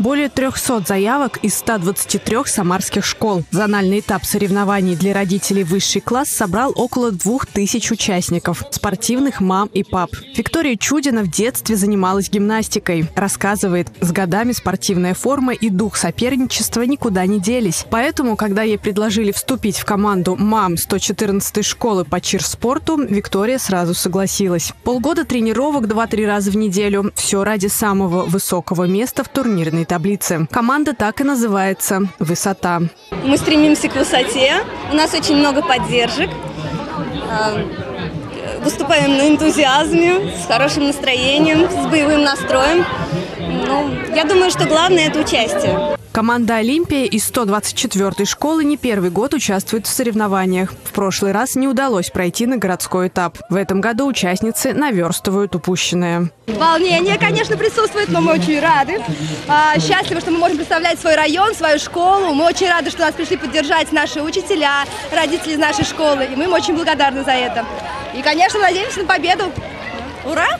Более 300 заявок из 123 самарских школ. Зональный этап соревнований для родителей «Высший класс» собрал около 2000 участников – спортивных мам и пап. Виктория Чудина в детстве занималась гимнастикой. Рассказывает, с годами спортивная форма и дух соперничества никуда не делись. Поэтому, когда ей предложили вступить в команду мам 114-й школы по чирспорту, Виктория сразу согласилась. Полгода тренировок 2-3 раза в неделю. Все ради самого высокого места в турнирной таблице. Команда так и называется – «Высота». Мы стремимся к высоте. У нас очень много поддержек. Выступаем на энтузиазме, с хорошим настроением, с боевым настроем. Ну, я думаю, что главное – это участие. Команда «Олимпия» из 124-й школы не первый год участвует в соревнованиях. В прошлый раз не удалось пройти на городской этап. В этом году участницы наверстывают упущенное. Волнение, конечно, присутствует, но мы очень рады. Счастливы, что мы можем представлять свой район, свою школу. Мы очень рады, что нас пришли поддержать наши учителя, родители из нашей школы. И мы им очень благодарны за это. И, конечно, надеемся на победу. Ура!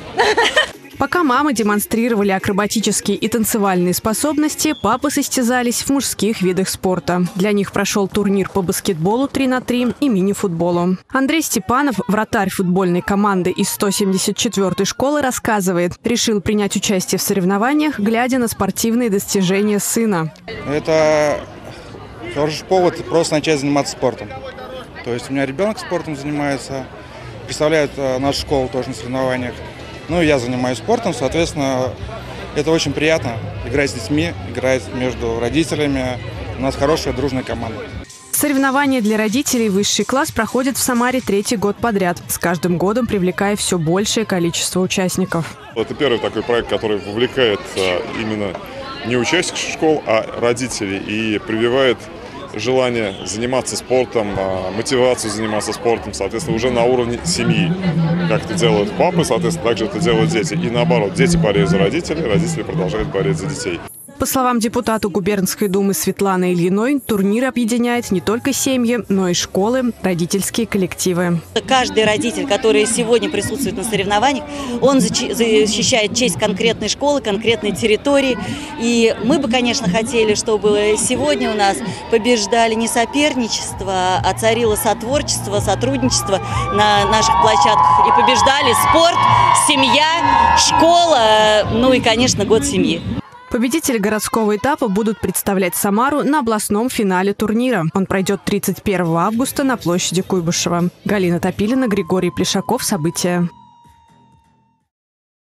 Пока мамы демонстрировали акробатические и танцевальные способности, папы состязались в мужских видах спорта. Для них прошел турнир по баскетболу 3х3 и мини-футболу. Андрей Степанов, вратарь футбольной команды из 174-й школы, рассказывает, решил принять участие в соревнованиях, глядя на спортивные достижения сына. Это хороший повод просто начать заниматься спортом. То есть у меня ребенок спортом занимается, представляет нашу школу тоже на соревнованиях. Ну, я занимаюсь спортом, соответственно, это очень приятно. Играть с детьми, играть между родителями. У нас хорошая дружная команда. Соревнования для родителей «Высший класс» проходят в Самаре 3-й год подряд, с каждым годом привлекая все большее количество участников. Это первый такой проект, который вовлекает именно не участников школ, а родителей и прививает желание заниматься спортом, мотивацию заниматься спортом, соответственно, уже на уровне семьи. Как это делают папы, соответственно, также это делают дети. И наоборот, дети болеют за родителей, родители продолжают болеть за детей. По словам депутата губернской думы Светланы Ильиной, турнир объединяет не только семьи, но и школы, родительские коллективы. Каждый родитель, который сегодня присутствует на соревнованиях, он защищает честь конкретной школы, конкретной территории. И мы бы, конечно, хотели, чтобы сегодня у нас побеждали не соперничество, а царило сотворчество, сотрудничество на наших площадках. И побеждали спорт, семья, школа, ну и, конечно, год семьи. Победители городского этапа будут представлять Самару на областном финале турнира. Он пройдет 31 августа на площади Куйбышева. Галина Топилина, Григорий Плешаков. События.